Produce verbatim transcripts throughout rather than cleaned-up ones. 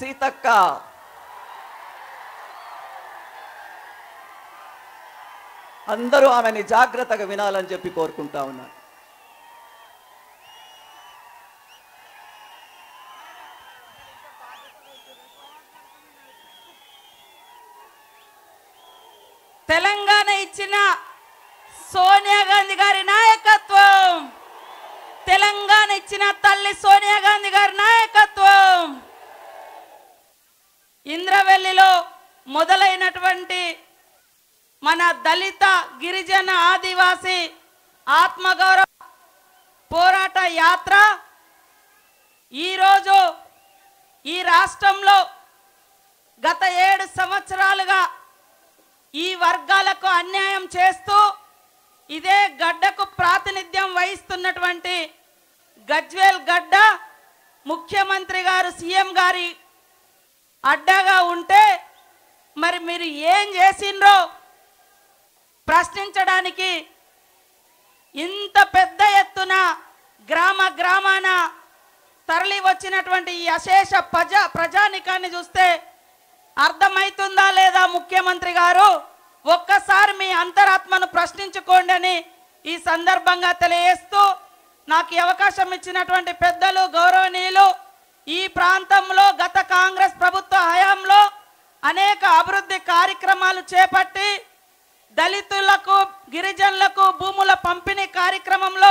सीतक्का, అందరూ ఆమెని జాగృతగా వినాలని చెప్పి కోరుకుంటా ఉన్నారు. తెలంగాణ ఇచ్చిన సోనియా గాంధీ గారి నాయకత్వం, తెలంగాణ ఇచ్చిన తల్లి సోనియా గాంధీ గారి నాయకత్వం, ఇంద్రవెల్లిలో మొదలైనటువంటి మన దళిత గిరిజన ఆదివాసి ఆత్మగౌరవ పోరాట యాత్ర ఈరోజు ఈ రాష్ట్రంలో గత ఏడు సంవత్సరాలుగా ఈ వర్గాలకు అన్యాయం చేస్తూ ఇదే గడ్డకు ప్రాతినిధ్యం వహిస్తున్నటువంటి గజ్వేల్ గడ్డ ముఖ్యమంత్రి గారు సీఎం గారి అడ్డగా ఉంటే మరి మీరు ఏం చేసిండ్రో ప్రశ్నించడానికి ఇంత పెద్ద ఎత్తున గ్రామ గ్రామాన తరలి వచ్చినటువంటి ఈ అశేష ప్రజా ప్రజానికాన్ని చూస్తే అర్థమవుతుందా లేదా? ముఖ్యమంత్రి గారు ఒక్కసారి మీ అంతరాత్మను ప్రశ్నించుకోండి అని ఈ సందర్భంగా తెలియజేస్తూ, నాకు అవకాశం ఇచ్చినటువంటి పెద్దలు గౌరవనీయులు, ఈ ప్రాంతంలో గత కాంగ్రెస్ ప్రభుత్వ హయాంలో అనేక అభివృద్ధి కార్యక్రమాలు చేపట్టి దళితులకు గిరిజనులకు భూముల పంపిణీ కార్యక్రమంలో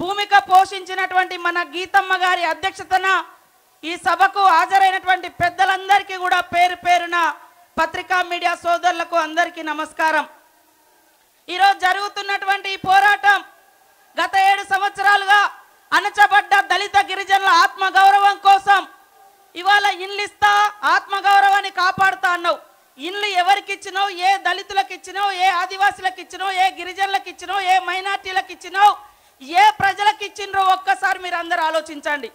భూమిక పోషించినటువంటి మన గీతమ్మ గారి అధ్యక్షతన ఈ సభకు హాజరైనటువంటి పెద్దలందరికీ కూడా పేరు పేరున పత్రికా మీడియా సోదరులకు అందరికీ నమస్కారం. ఈరోజు జరుగుతున్నటువంటి ఈ పోరాటం గత ఏడు సంవత్సరాలుగా అణచబడ్డ దళిత గిరిజనుల ఆత్మగౌరవం కోసం ఇవాళ ఇన్లిస్తా ఆత్మగౌరవాన్ని కాపాడుతా అన్నావు. ఇల్లు ఎవరికి ఇచ్చినో, ఏ దళితులకు ఇచ్చినో, ఏ ఆదివాసులకు ఇచ్చినో, ఏ గిరిజనులకు ఇచ్చినో, ఏ మైనార్టీలకు ఇచ్చినో, ఏ ప్రజలకు ఇచ్చినో ఒక్కసారి మీరు అందరూ ఆలోచించండి.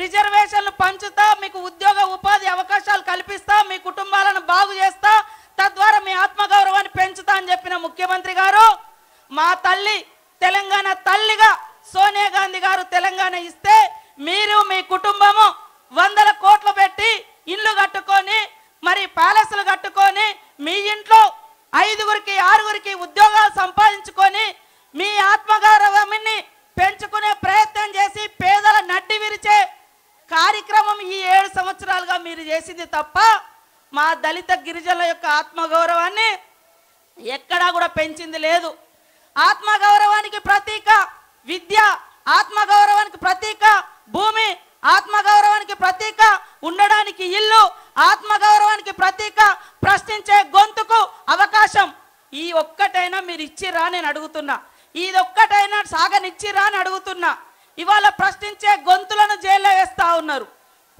రిజర్వేషన్లు పంచుతా, మీకు ఉద్యోగ ఉపాధి అవకాశాలు కల్పిస్తా, మీ కుటుంబాలను బాగు చేస్తా, తద్వారా మీ ఆత్మగౌరవాన్ని పెంచుతా అని చెప్పిన ముఖ్యమంత్రి గారు, మా తల్లి తెలంగాణ తల్లిగా సోనియా గాంధీ గారు తెలంగాణ ఇస్తే మీరు మీ కుటుంబము వందల కోట్లు పెట్టి ఇల్లు కట్టుకొని మరి ప్యాలెస్లు కట్టుకొని మీ ఇంట్లో ఐదుగురికి ఆరుగురికి ఉద్యోగాలు సంపాదించుకొని మీ ఆత్మగౌరవాన్ని పెంచుకునే ప్రయత్నం చేసి పేదల నడ్డి విరిచే కార్యక్రమం ఈ ఏడు సంవత్సరాలుగా మీరు చేసింది తప్ప మా దళిత గిరిజనుల యొక్క ఆత్మగౌరవాన్ని ఎక్కడా కూడా పెంచింది లేదు. ఆత్మగౌరవానికి ప్రతీక విద్య, ఆత్మగౌరవానికి ప్రతీక భూమి, ఆత్మగౌరవానికి ప్రతీక ఉండడానికి ఇల్లు, ఆత్మగౌరవానికి ప్రతీక ప్రశ్నించే గొంతుకు అవకాశం. ఈ ఒక్కటైనా మీరు ఇచ్చిరా నేను అడుగుతున్నా, ఇది ఒక్కటైనా సాగనిచ్చిరా అని అడుగుతున్నా. ఇవాళ ప్రశ్నించే గొంతులను జైల్లో వేస్తా ఉన్నారు.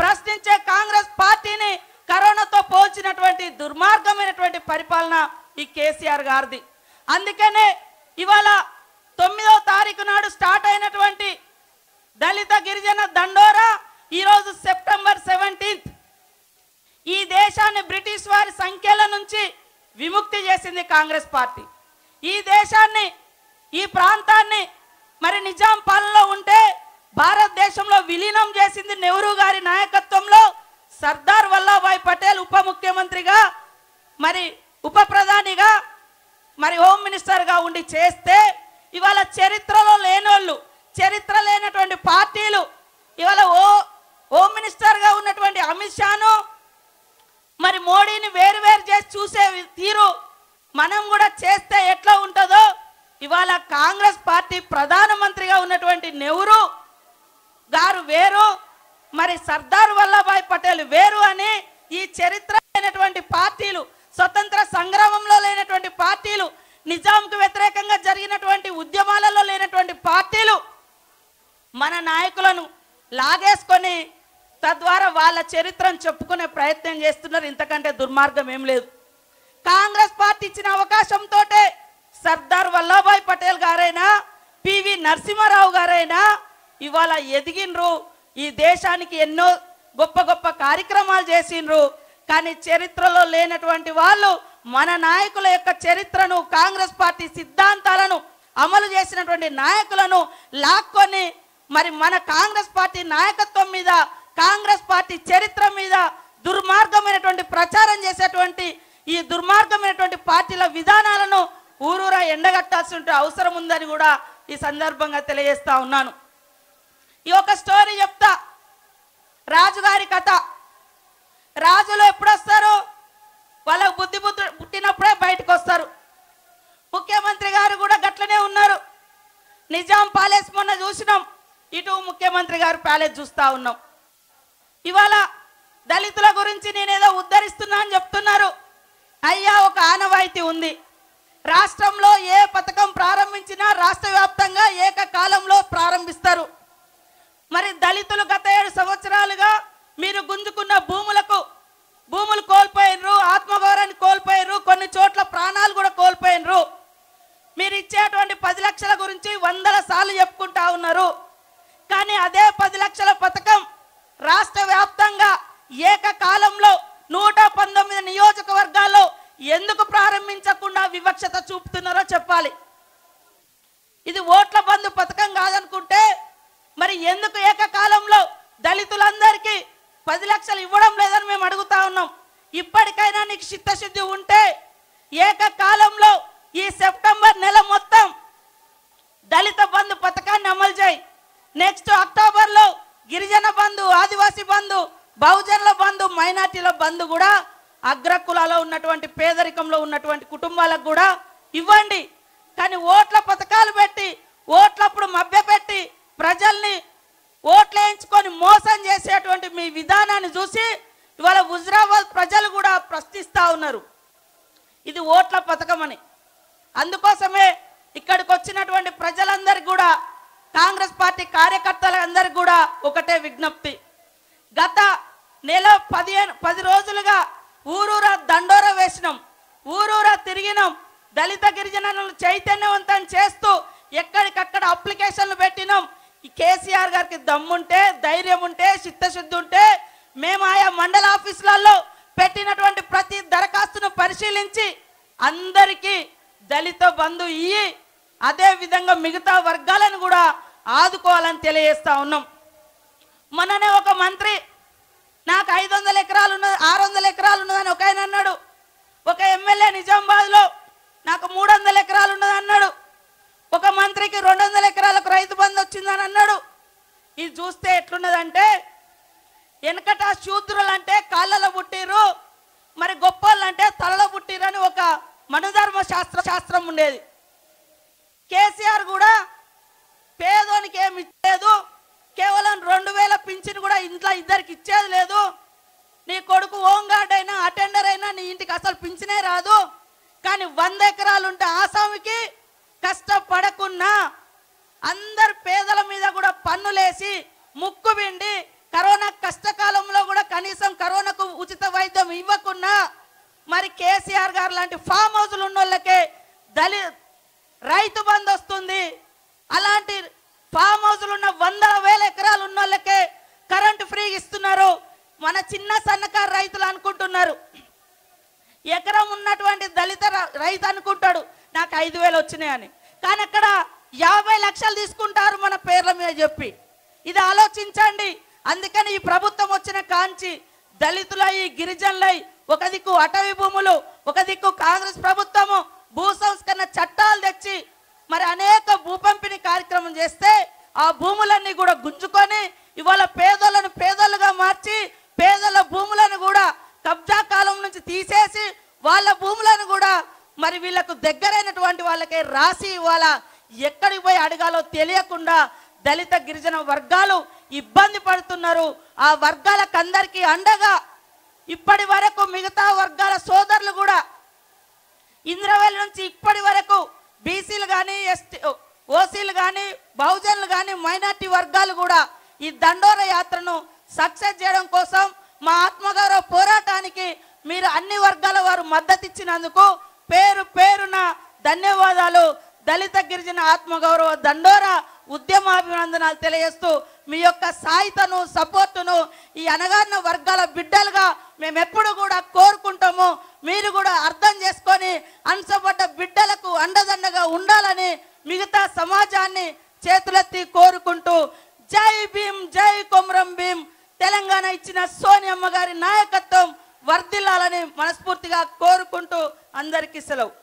ప్రశ్నించే కాంగ్రెస్ పార్టీని కరోనాతో పోల్చినటువంటి దుర్మార్గమైనటువంటి పరిపాలన ఈ కేసీఆర్ గారిది. అందుకనే ఇవాళ తొమ్మిదవ తారీఖు నాడు స్టార్ట్ అయినటువంటి దళిత గిరిజన దండోరా ఈరోజు సెప్టెంబర్ సెవెంటీన్త్ ఈ దేశాన్ని బ్రిటిష్ వారి సంఖ్యల నుంచి విముక్తి చేసింది కాంగ్రెస్ పార్టీ. ఈ దేశాన్ని, ఈ ప్రాంతాన్ని మరి నిజాం పాలనలో ఉంటే భారతదేశంలో విలీనం చేసింది నెహ్రూ గారి నాయకత్వంలో సర్దార్ వల్లభాయ్ పటేల్ ఉప ముఖ్యమంత్రిగా మరి ఉప ప్రధానిగా మరి హోమ్ మినిస్టర్గా ఉండి చేస్తే, ఇవాళ చరిత్రలో లేనోళ్ళు, చరిత్ర లేనటువంటి పార్టీలు ఇవాళ ఓ హోమ్ మినిస్టర్గా ఉన్నటువంటి అమిత్ షాను మరి మోడీని వేరు వేరు చేసి చూసే తీరు మనం కూడా చేస్తే ఎట్లా ఉంటుందో ఇవాళ కాంగ్రెస్ పార్టీ ప్రధానమంత్రిగా ఉన్నటువంటి నెహ్రూ గారు వేరు, మరి సర్దార్ వల్లభాయ్ పటేల్ వేరు అని ఈ చరిత్ర లేనటువంటి పార్టీలు, స్వతంత్ర సంగ్రామంలో లేనటువంటి పార్టీలు, నిజాంకు వ్యతిరేకంగా జరిగినటువంటి ఉద్యమాలలో లేనటువంటి పార్టీలు మన నాయకులను లాగేసుకొని తద్వారా వాళ్ళ చరిత్రను చెప్పుకునే ప్రయత్నం చేస్తున్నారు. ఇంతకంటే దుర్మార్గం ఏం లేదు. కాంగ్రెస్ పార్టీ ఇచ్చిన అవకాశంతో సర్దార్ వల్లభాయ్ పటేల్ గారైనా పివి నరసింహారావు గారైనా ఇవాళ ఎదిగినరు, ఈ దేశానికి ఎన్నో గొప్ప గొప్ప కార్యక్రమాలు చేసినరు. కానీ చరిత్రలో లేనటువంటి వాళ్ళు మన నాయకుల యొక్క చరిత్రను, కాంగ్రెస్ పార్టీ సిద్ధాంతాలను అమలు చేసినటువంటి నాయకులను లాక్కొని మరి మన కాంగ్రెస్ పార్టీ నాయకత్వం మీద, కాంగ్రెస్ పార్టీ చరిత్ర మీద పార్టీల విధానాలను ఊరూరా ఎండగట్టాల్సిన అవసరం ఉందని కూడా ఈ సందర్భంగా తెలియజేస్తా ఉన్నాను. ఈ ఒక స్టోరీ చెప్తా. రాజుగారి కథ. రాజులు ఎప్పుడు వస్తారు? వాళ్ళకు బుద్ధి బుద్ధి పుట్టినప్పుడే బయటకు వస్తారు. ముఖ్యమంత్రి గారు కూడా గట్లనే ఉన్నారు. నిజాం ప్యాలెస్ మొన్న చూసినాం, ఇటు ముఖ్యమంత్రి గారు ప్యాలెస్ చూస్తా ఉన్నాం. ఇవాళ దళితుల గురించి నేనేదో ఉద్ధరిస్తున్నా అని చెప్తున్నారు. అయ్యా, ఒక ఆనవాయితీ ఉంది. రాష్ట్రంలో ఏ పథకం ప్రారంభించినా రాష్ట్ర వ్యాప్తంగా ఏకకాలంలో ప్రారంభిస్తారు. మరి దళితులు గత ఏడు సంవత్సరాలుగా మీరు గుంజుకున్న భూములకు భూములు కోల్పోయినరు, ఆత్మగౌరవాన్ని కోల్పోయినరు, కొన్ని చోట్ల ప్రాణాలు కూడా కోల్పోయినరు. మీరు ఇచ్చేటువంటి పది లక్షల గురించి వందల సార్లు చెప్పుకుంటా ఉన్నారు. కానీ అదే పది లక్షల పథకం రాష్ట్ర వ్యాప్తంగా ఏకకాలంలో నూట పంతొమ్మిది నియోజకవర్గాల్లో ఎందుకు ప్రారంభించకుండా వివక్షత చూపుతున్నారో చెప్పాలి. ఇది ఓట్ల బంధు పథకం కాదనుకుంటే మరి ఎందుకు ఏకకాలంలో దళితులందరికీ పది లక్షలు ఇవ్వడం లేదని మేము అడుగుతా ఉన్నాం. ఇప్పటికైనా నీకు చిత్తశుద్ధి ఉంటే ఏకకాలంలో ఈ సెప్టెంబర్ నెల మొత్తం దళిత బంధు పథకాన్ని అమలు చేయి. నెక్స్ట్ అక్టోబర్లో గిరిజన బంధు, ఆదివాసీ బంధు, బహుజనుల బంధు, మైనార్టీల బంధు కూడా అగ్రకులాల్లో ఉన్నటువంటి పేదరికంలో ఉన్నటువంటి కుటుంబాలకు కూడా ఇవ్వండి. కానీ ఓట్ల పథకాలు పెట్టి, ఓట్లప్పుడు మభ్యపెట్టి, ప్రజల్ని ఓట్లు వేయించుకొని మోసం చేసేటువంటి మీ విధానాన్ని చూసి ఇవాళ హుజరాబాద్ ప్రజలు కూడా ప్రశ్నిస్తూ ఉన్నారు ఇది ఓట్ల పథకం అని. అందుకోసమే ఇక్కడికి వచ్చినటువంటి ప్రజలందరికీ కూడా, కాంగ్రెస్ పార్టీ కార్యకర్తలందరికీ కూడా ఒకటే విజ్ఞప్తి. గత నెల పదిహేను పది రోజులుగా ఊరూరా దండోరా వేసినాం, ఊరూరా తిరిగినాం, దళిత గిరిజనులను చైతన్యవంతం చేస్తూ ఎక్కడికక్కడ అప్లికేషన్లు పెట్టినాం. ఈ కేసీఆర్ గారికి దమ్ముంటే, ధైర్యం ఉంటే, చిత్తశుద్ధి ఉంటే మేము ఆయా మండల ఆఫీసులలో పెట్టినటువంటి ప్రతి దరఖాస్తును పరిశీలించి అందరికీ దళిత బంధు ఇయ్యి అదేవిధంగా మిగతా వర్గాలను కూడా ఆదుకోవాలని తెలియజేస్తా ఉన్నాం. మననే ఒక మంత్రి నాకు ఐదు వందల ఎకరాలు ఉన్నది, ఆరు వందల ఎకరాలు ఉన్నదని ఒక ఆయన అన్నాడు. ఒక ఎమ్మెల్యే నిజామాబాద్లో నాకు మూడు వందల ఎకరాలు ఉన్నది అన్నాడు. ఒక మంత్రికి రెండు వందల ఎకరాలకు రైతు బంధు వచ్చిందని అన్నాడు. ఇది చూస్తే ఎట్లున్నదంటే వెనకట శూద్రులు అంటే కాళ్ళలో పుట్టిరు, మరి గొప్పలు అంటే తలలో పుట్టిరు అని ఒక మనుధర్మ శాస్త్ర శాస్త్రం ఉండేది. కేసీఆర్ కూడా పేదోనికి ఏమి ఇచ్చేది, కేవలం రెండు వేల పింఛను కూడా ఇంట్లో ఇద్దరికి ఇచ్చేది లేదు. నీ కొడుకు హోమ్ గార్డ్ అయినా అటెండర్ అయినా నీ ఇంటికి అసలు పింఛనే రాదు. కానీ వంద ఎకరాలు ఉంటే ఆసామికి కష్టపడకున్నా అందరు పేదల మీద కూడా పన్నులేసి ముక్కు పిండి, కరోనా కష్టకాలంలో కూడా కనీసం కరోనాకు ఉచిత వైద్యం ఇవ్వకున్నా మరి కేసీఆర్ గారు లాంటి ఫామ్ హౌస్లు ఉన్న వాళ్ళకే దళి రైతు బంధు వస్తుంది. అలాంటి ఫామ్ హౌస్లు ఉన్న వందల వేల ఎకరాలు ఉన్న వాళ్ళకే కరెంటు ఫ్రీగా ఇస్తున్నారు. మన చిన్న సన్నకారు రైతులు అనుకుంటున్నారు, ఎకరం ఉన్నటువంటి దళిత రైతు అనుకుంటాడు నాకు ఐదు వేలు వచ్చినాయని, కానీ అక్కడ యాభై లక్షలు తీసుకుంటారు మన పేర్ల మీద చెప్పి. ఇది ఆలోచించండి. అందుకని ఈ ప్రభుత్వం వచ్చిన కాంచి దళితులై గిరిజనులై ఒక దిక్కు అటవీ భూములు, ఒక దిక్కు కాంగ్రెస్ ప్రభుత్వము భూ సంస్కరణ చట్టాలు తెచ్చి మరి అనేక భూపంపిణీ కార్యక్రమం చేస్తే ఆ భూములన్నీ కూడా గుంజుకొని ఇవాళ పేదోళ్ళను పేదోళ్ళుగా మార్చి పేదల భూములను కూడా కబ్జా కాలం నుంచి తీసేసి వాళ్ళ భూములను కూడా మరి వీళ్ళకు దగ్గరైనటువంటి వాళ్ళకే రాసి ఇవాళ ఎక్కడికి పోయి అడగాలో తెలియకుండా దళిత గిరిజన వర్గాలు ఇబ్బంది పడుతున్నారు. ఆ వర్గాలకు అందరికీ అండగా ఇప్పటి వరకు మిగతా వర్గాల సోదరులు కూడా ఇంద్రవెల్లి నుంచి ఇప్పటి వరకు బీసీలు కానీ, ఎస్టీ ఓసీలు కానీ, బహుజనులు కానీ, మైనార్టీ వర్గాలు కూడా ఈ దండోర యాత్రను సక్సెస్ చేయడం కోసం మా ఆత్మగౌరవ పోరాటానికి మీరు అన్ని వర్గాల వారు మద్దతు ఇచ్చినందుకు పేరు పేరున ధన్యవాదాలు. దళిత గిరిజన ఆత్మగౌరవ దండోర ఉద్యమాభినందనాలు తెలియజేస్తూ మీ యొక్క సాయితను సపోర్టును ఈ అనగారిన వర్గాల బిడ్డలుగా మేము ఎప్పుడు కూడా కోరుకుంటాము. మీరు కూడా అర్థం చేసుకొని అణచబడ్డ బిడ్డలకు అండదండగా ఉండాలని మిగతా సమాజాన్ని చేతులెత్తి కోరుకుంటూ జై భీమ్, జై కొమరం భీమ్. తెలంగాణ ఇచ్చిన సోనియమ్మ గారి నాయకత్వం వర్ధిల్లాలని మనస్ఫూర్తిగా కోరుకుంటూ అందరికీ సెలవు.